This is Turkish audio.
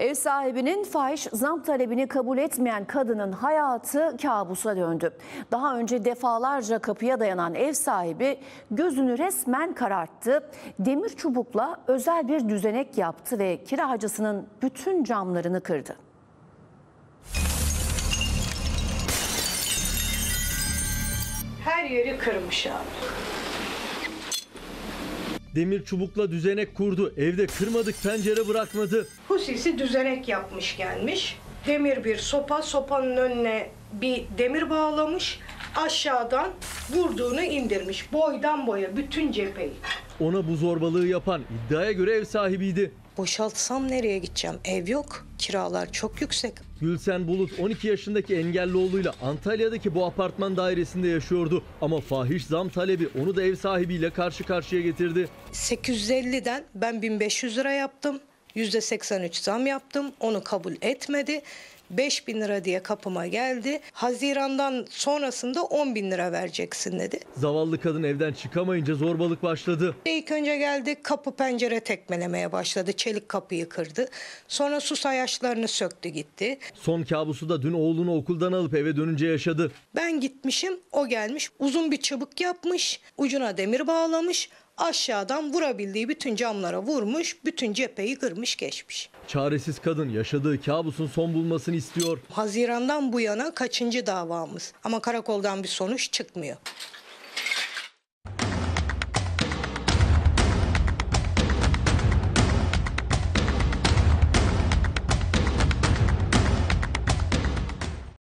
Ev sahibinin fahiş zam talebini kabul etmeyen kadının hayatı kabusa döndü. Daha önce defalarca kapıya dayanan ev sahibi gözünü resmen kararttı. Demir çubukla özel bir düzenek yaptı ve kiracısının bütün camlarını kırdı. Her yeri kırmış abi. Demir çubukla düzenek kurdu. Evde kırmadık pencere bırakmadı. Husisi düzenek yapmış gelmiş. Demir bir sopa, sopanın önüne bir demir bağlamış. Aşağıdan vurduğunu indirmiş. Boydan boya bütün cepheyi. Ona bu zorbalığı yapan iddiaya göre ev sahibiydi. Boşaltsam nereye gideceğim? Ev yok. Kiralar çok yüksek. Gülşen Bulut 12 yaşındaki engelli oğluyla Antalya'daki bu apartman dairesinde yaşıyordu. Ama fahiş zam talebi onu da ev sahibiyle karşı karşıya getirdi. 850'den ben 1500 lira yaptım. %83 zam yaptım. Onu kabul etmedi. 5000 lira diye kapıma geldi. Haziran'dan sonrasında 10.000 lira vereceksin dedi. Zavallı kadın evden çıkamayınca zorbalık başladı. İlk önce geldi, kapı pencere tekmelemeye başladı. Çelik kapıyı kırdı. Sonra su sayaçlarını söktü gitti. Son kabusu da dün oğlunu okuldan alıp eve dönünce yaşadı. Ben gitmişim, o gelmiş. Uzun bir çubuk yapmış. Ucuna demir bağlamış. Aşağıdan vurabildiği bütün camlara vurmuş, bütün cepheyi kırmış geçmiş. Çaresiz kadın yaşadığı kabusun son bulmasını istiyor. Haziran'dan bu yana kaçıncı davamız ama karakoldan bir sonuç çıkmıyor.